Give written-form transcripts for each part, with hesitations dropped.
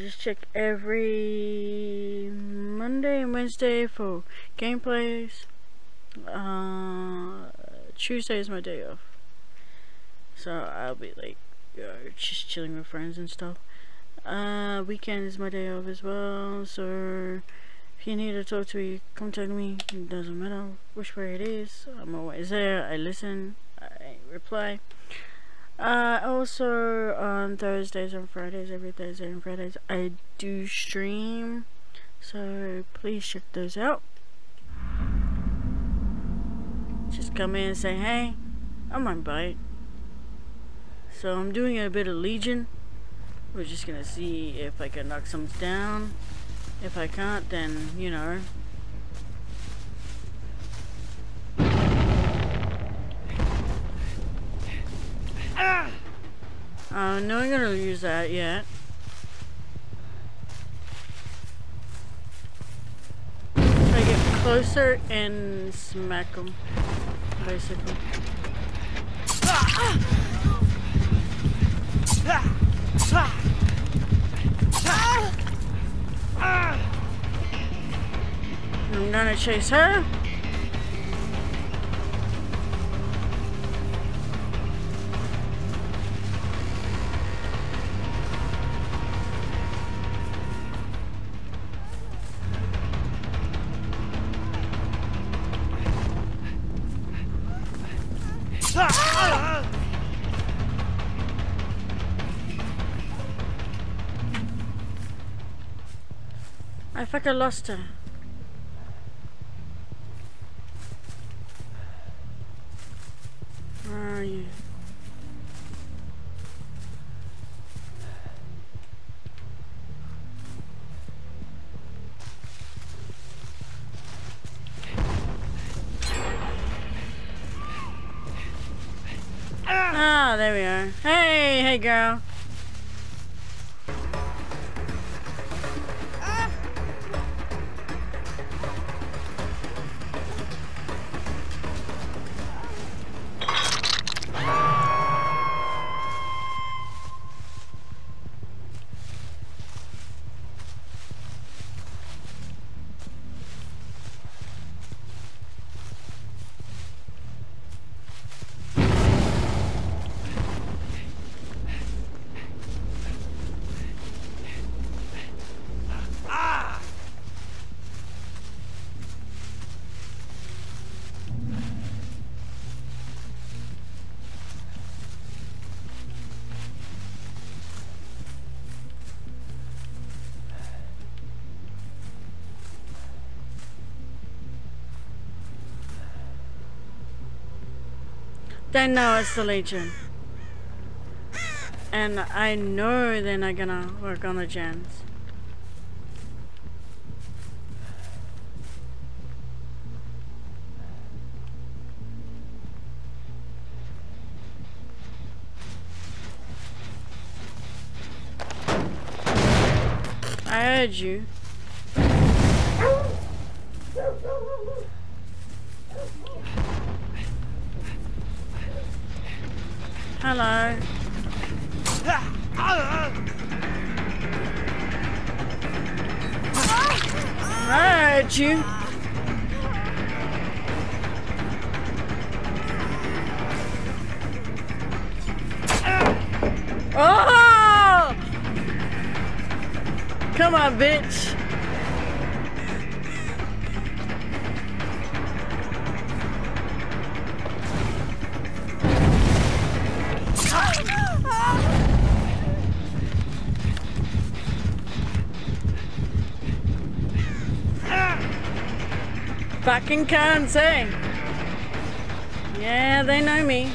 just check every Monday and Wednesday for gameplays. Tuesday is my day off, so I'll be like just chilling with friends and stuff. Weekend is my day off as well, so if you need to talk to me, come talk to me. It doesn't matter which way it is, I'm always there. I listen, I reply. Also on Thursdays and Fridays, every Thursday and Fridays I do stream, so please check those out. Just come in and say hey, I'm on bite. So I'm doing a bit of Legion. We're just gonna see if I can knock some down. If I can't, then you know, no, I'm gonna use that yet. I get closer and smack them, basically. I'm gonna chase her. I think I lost her. Where are you? Ah, there we are. Hey, hey girl. They know it's the Legion, and I know they're not gonna work on the gens. I heard you. Hello. Right, you. Oh! Come on, bitch. Fucking can't say. Yeah, they know me.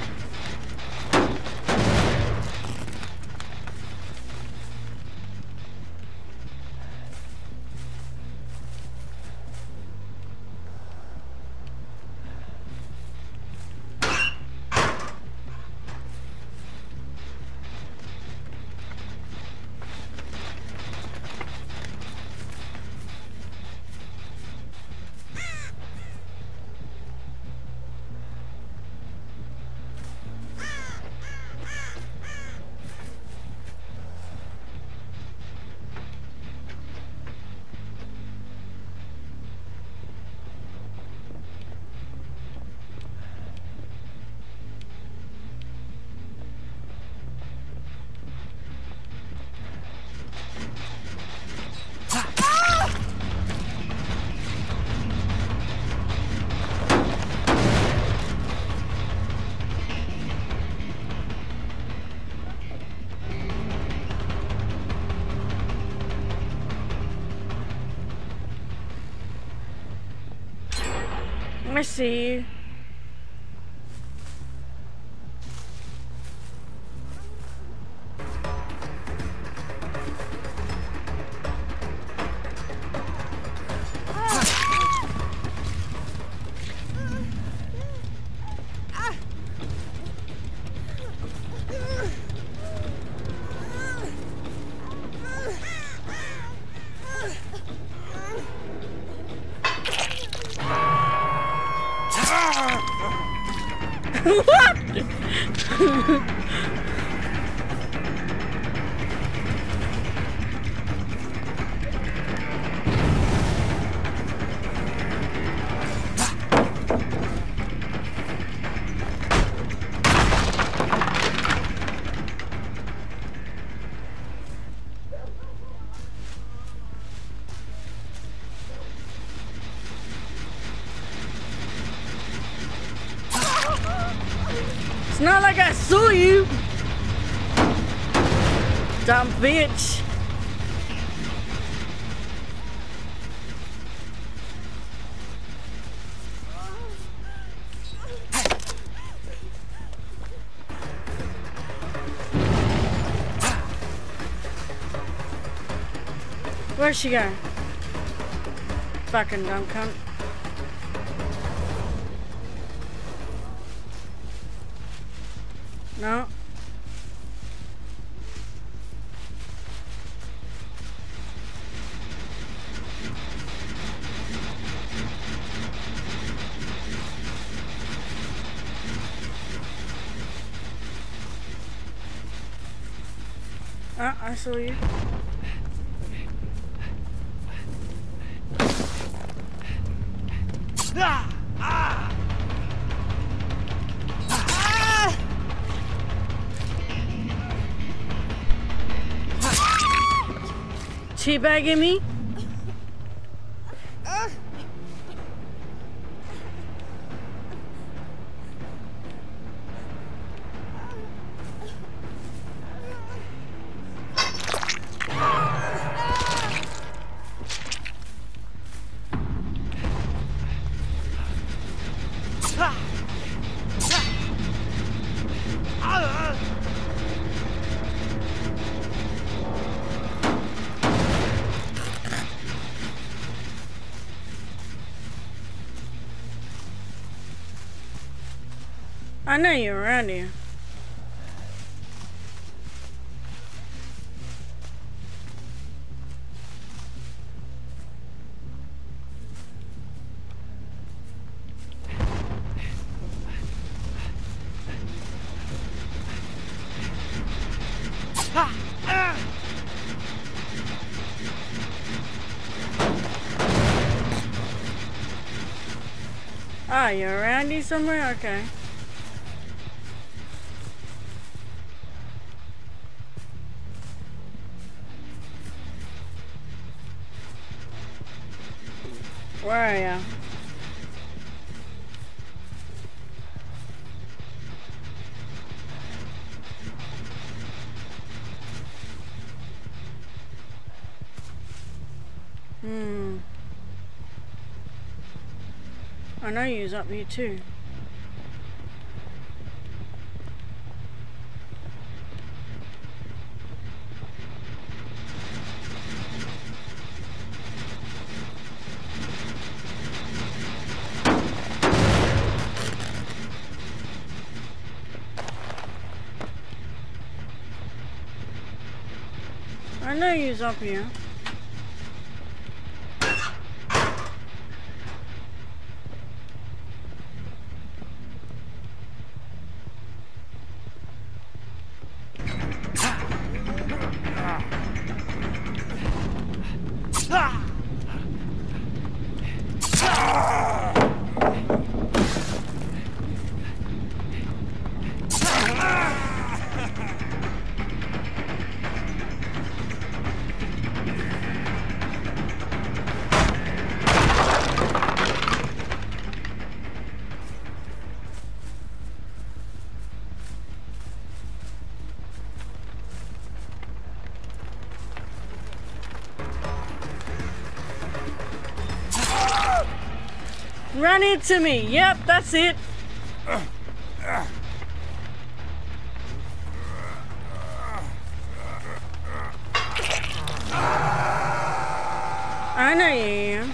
mercy. What? It's not like I saw you, dumb bitch. Where's she going? Fucking dumb cunt. No. Ah, I saw you. Teabagging me? I know you're around here. Ah, you're around here somewhere? Okay. Where are you? I know you's up here too. I know you's up here. Ran into me. Yep, that's it. I know you.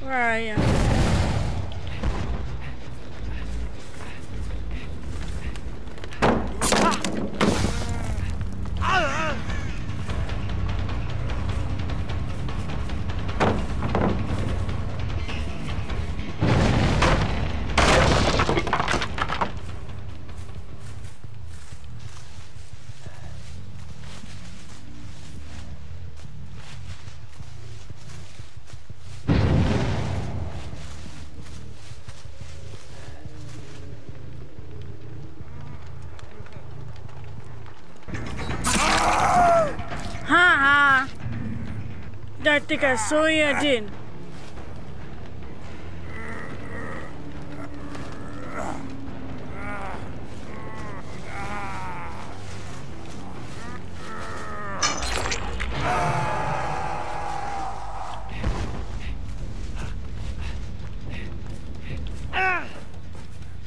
Where are you? I think I saw you again.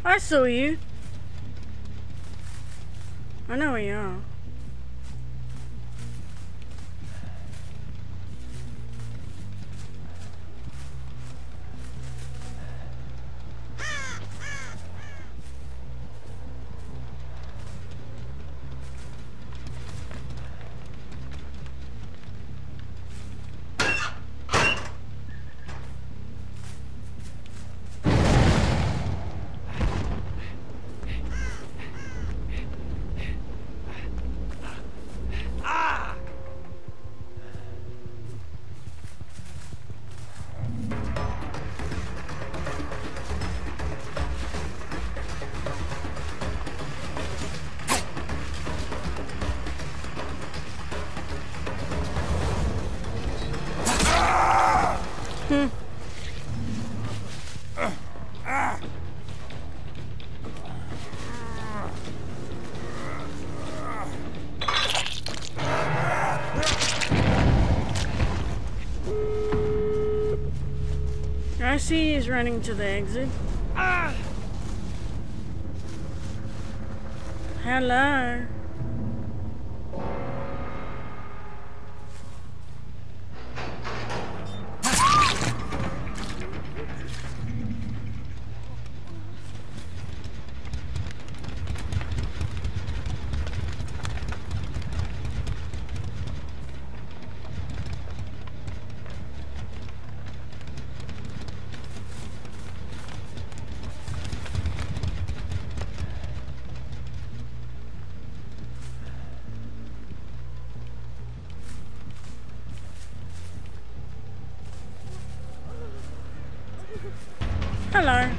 I saw you. I know where you are. I see he's running to the exit. Hello. Hello.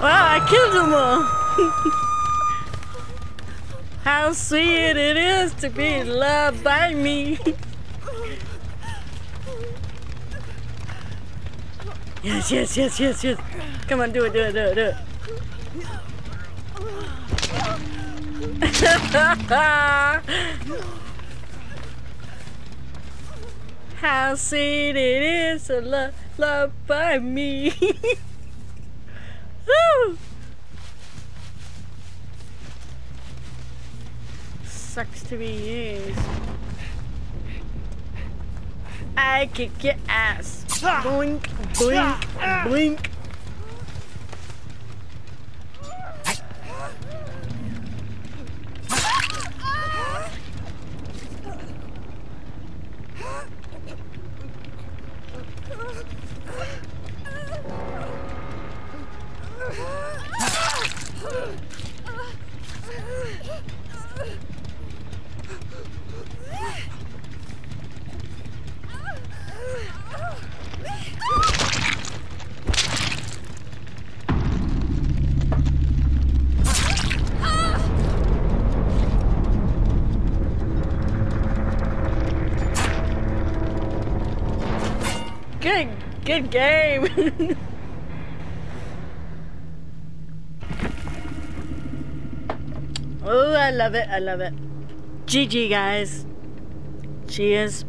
Wow, I killed them all! How sweet it is to be loved by me. Yes, yes, yes, yes, yes. Come on, do it, do it, do it, do it. How sweet it is to love by me. Woo! Sucks to be used. I kick your ass. Boink, boink, boink. Good game. Oh, I love it, I love it. GG guys. Cheers.